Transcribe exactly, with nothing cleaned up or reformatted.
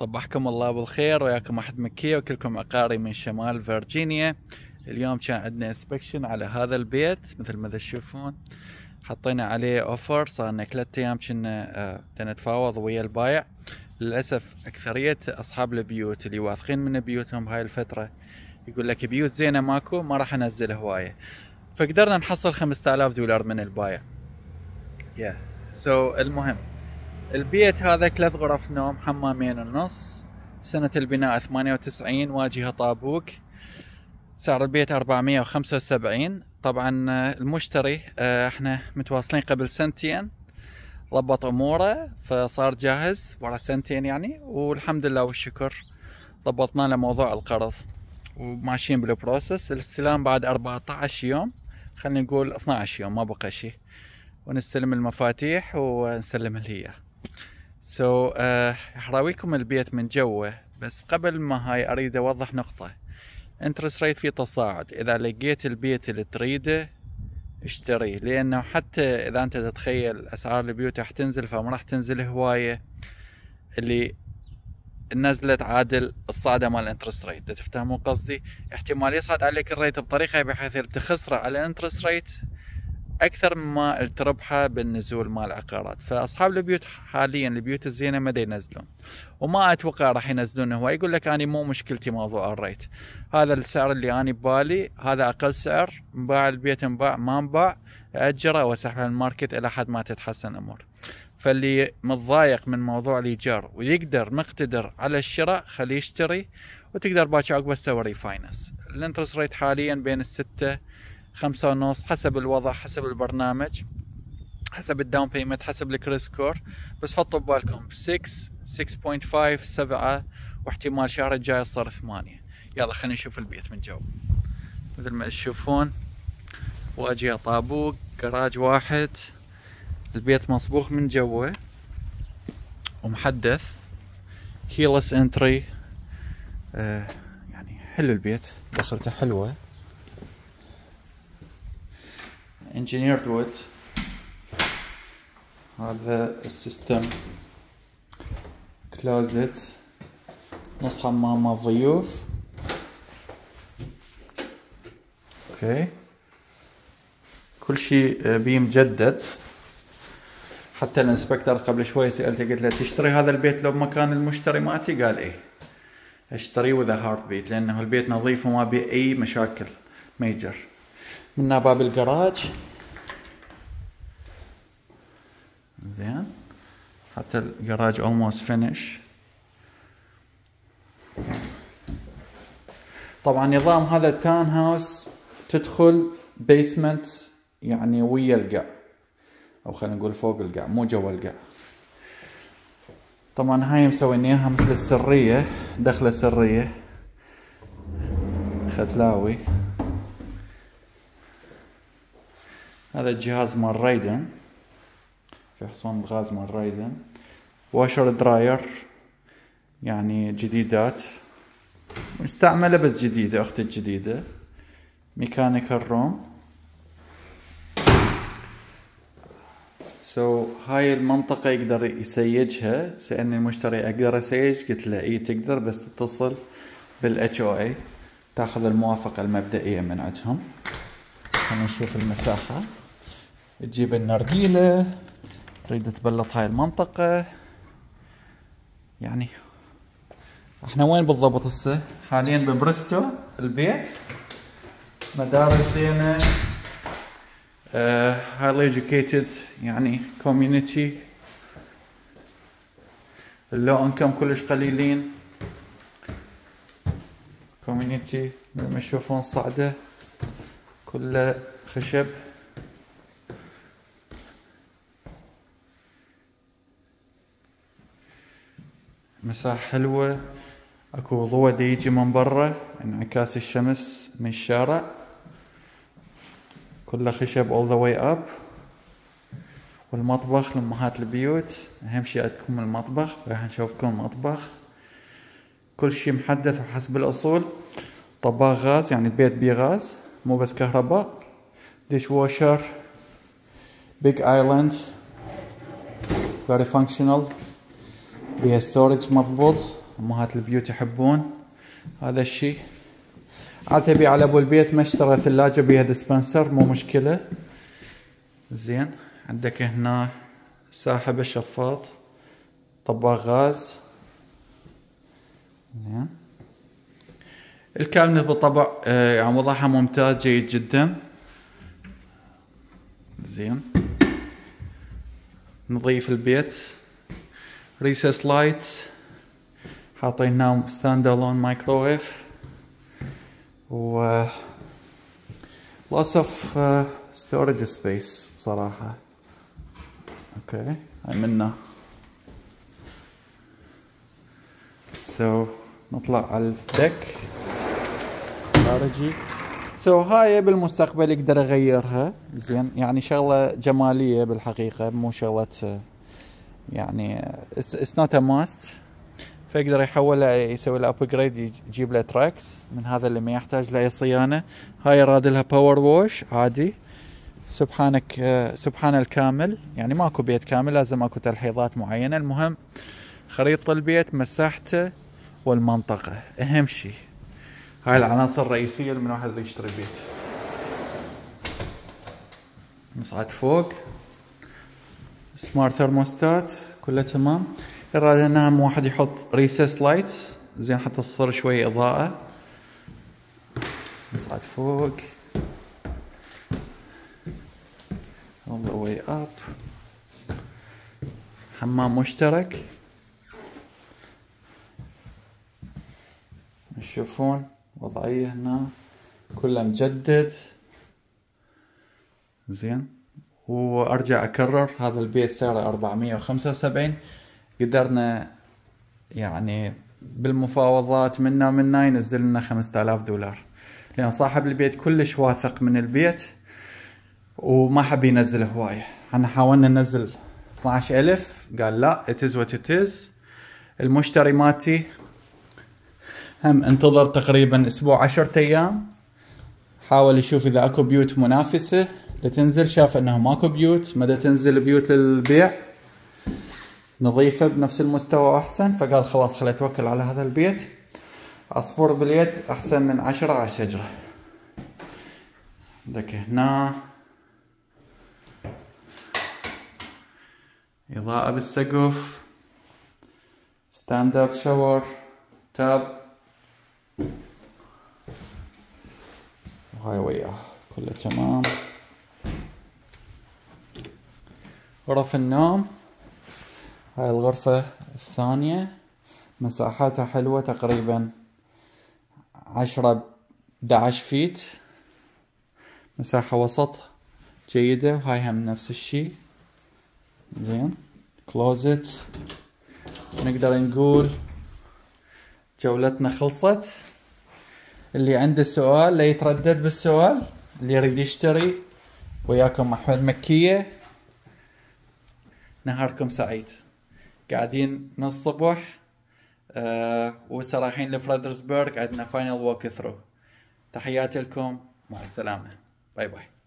طب أحكم الله بالخير، وياكم أحمد مكية وكلكم عقاري من شمال فيرجينيا. اليوم كان عندنا انسبكشن على هذا البيت مثل ما تشوفون، حطينا عليه اوفر، صارنا ثلاث ايام كنا نتفاوض ويا البايع. للاسف اكثريه اصحاب البيوت اللي واثقين من بيوتهم هاي الفتره يقول لك بيوت زينه ماكو، ما راح انزل هوايه، فقدرنا نحصل خمسة آلاف دولار من البايع. يا yeah. سو so, المهم البيت هذا ثلاث غرف نوم، حمامين ونص، سنه البناء ثمانية وتسعين، واجهه طابوق، سعر البيت أربعمية وخمسة وسبعين. طبعا المشتري احنا متواصلين قبل سنتين، ضبط اموره فصار جاهز ورا سنتين يعني، والحمد لله والشكر ضبطنا له موضوع القرض وماشيين بالبروسس. الاستلام بعد أربعة عشر يوم، خلينا نقول اثني عشر يوم، ما بقى شيء، ونستلم المفاتيح ونسلمها لها اياه. سو احراويكم البيت من جوه، بس قبل ما هاي اريد اوضح نقطه. انترست ريت في تصاعد، اذا لقيت البيت اللي تريده اشتريه، لانه حتى اذا انت تتخيل اسعار البيوت راح تنزل، فما راح تنزل هوايه، اللي نزلت عادل الصعده مال الانترست ريت، تفهمون قصدي؟ احتمال يصعد عليك الريت بطريقه بحيث تخسره على الانترست ريت اكثر مما تربحه بالنزول مال العقارات. فاصحاب البيوت حاليا البيوت الزينه ما ينزلون، وما اتوقع راح ينزلون. هو يقول لك انا مو مشكلتي موضوع الريت، هذا السعر اللي انا ببالي هذا اقل سعر، نباع البيت نباع ما نباع اجره واسحب على الماركت الى حد ما تتحسن الامور. فاللي متضايق من موضوع الايجار ويقدر مقتدر على الشراء خليه يشتري، وتقدر باكر عقبه تسوي ريفاينانس. الانترست ريت حاليا بين السته خمسة ونص، حسب الوضع، حسب البرنامج، حسب الداون بيمنت، حسب الكريس كور. بس حطوا ببالكم ستة ستة فاصلة خمسة سبعة، واحتمال الشهر الجاي صار ثمانية. يلا خلينا نشوف البيت من جو. مثل ما تشوفون واجهة طابوق، جراج واحد، البيت مصبوغ من جوه ومحدث، كيلس انتري. آه يعني حلو البيت، دخلته حلوة، انجينيرد وود. هذا السيستم كلازت، نص حمام الضيوف. اوكي كل شيء بيه مجدد، حتى الانسبكتر قبل شوي سالته قلت له تشتري هذا البيت لو بمكان المشتري مالتي؟ قال ايه اشتريه وذا هارد بيت، لانه البيت نظيف وما بيه اي مشاكل ميجر. منها باب الجراج، زين حتى الجراج almost فينيش. طبعا نظام هذا التاون هاوس تدخل بيسمنت يعني ويا القاع، او خلينا نقول فوق القاع مو جوا القاع. طبعا هاي مسوين اياها مثل السرية، دخلة سرية ختلاوي. هذا الجهاز مال رايدن، في حصان الغاز مال رايدن، واشر دراير يعني جديدات مستعملة بس جديدة، اختي الجديدة. ميكانيكال روم. سو so, هاي المنطقة يقدر يسيجها، سألني المشتري اقدر اسيج؟ قلت له اي تقدر، بس تتصل بال إتش أو إيه تاخذ الموافقة المبدئية من عندهم. خلينا نشوف المساحة. تجيب النرجيلة، تريد تبلط هاي المنطقة. يعني احنا وين بالضبط هسه؟ حاليا ببريستو البيت، مدارس زينة، هايلي ايجوكيتد يعني كوميونتي، اللو انكم كلش قليلين كوميونتي. مثل ما تشوفون صعدة كله خشب. مساحة حلوة، اكو ضوء دا يجي من برا، انعكاس الشمس من الشارع. كله خشب all the way up. والمطبخ لأمهات البيوت اهم شيء عندكم المطبخ، فراح نشوفكم المطبخ. كل شيء محدث وحسب الاصول. طباخ غاز يعني البيت بيه غاز مو بس كهرباء. ديش واشر، بيج ايلاند، very functional، بيها ستورج مضبوط امهات البيوت يحبون هذا الشيء. عاد ابيع على ابو البيت ما اشترى ثلاجه بيها ديسبنسر، مو مشكله. زين عندك هنا ساحب الشفاط، طباخ غاز. زين الكابنت بالطبع يعني وضعها ممتاز جيد جدا. زين نظيف البيت. ريسس لايتس حاطينها ستاند الون مايكروويف و lots of storage space صراحة. اوكي هاي منا. سو نطلع على الدك خارجي. سو so, هاي بالمستقبل اقدر اغيرها. زين يعني شغله جماليه بالحقيقه، مو شغله يعني اتس نوت ا ماست، فيقدر يحولها يسوي لها ابجريد، يجيب له تراكس من هذا اللي ما يحتاج لاي صيانه. هاي راد لها باور ووش عادي. سبحانك سبحان الكامل، يعني ماكو بيت كامل لازم اكو تلحيظات معينه. المهم خريطه البيت، مساحته والمنطقه اهم شيء. هاي العناصر الرئيسية اللي من واحد اللي يشتري بيت. نصعد فوق. سمارت ثرموستات كله تمام. الرادة انها واحد يحط ريسس لايت، زين حتى تصير شوية اضاءة. نصعد فوق. all the way up. حمام مشترك. تشوفون وضعية هنا كلها مجدد. زين وارجع اكرر هذا البيت سعره أربعمية وخمسة وسبعين. قدرنا يعني بالمفاوضات منا منا ينزل لنا خمسة آلاف دولار، لان صاحب البيت كلش واثق من البيت وما حب ينزل هواية. احنا حاولنا ننزل اثني عشر ألف قال لا اتز وتتز. المشتري ماتي هم انتظر تقريبا اسبوع عشرة ايام، حاول يشوف اذا اكو بيوت منافسة لتنزل، شاف انه ماكو بيوت مدى تنزل بيوت للبيع نظيفة بنفس المستوى واحسن، فقال خلاص خلي اتوكل على هذا البيت. عصفور باليد احسن من عشرة على شجرة. عندك هنا اضاءة بالسقف، ستاندرد شاور، تاب، وهاي وياها كله تمام. غرف النوم، هاي الغرفة الثانية مساحتها حلوة تقريبا عشرة إحدى عشر فيت، مساحة وسط جيدة. وهاي هم نفس الشي. زين كلوزت. نقدر نقول جولتنا خلصت. اللي عنده سؤال لا يتردد بالسؤال، اللي يريد يشتري. وياكم أحمد مكية، نهاركم سعيد. قاعدين من الصبح آه وسراحين لفريدرسبرغ، عندنا فاينل ووك ثرو. تحياتي لكم، مع السلامة، باي باي.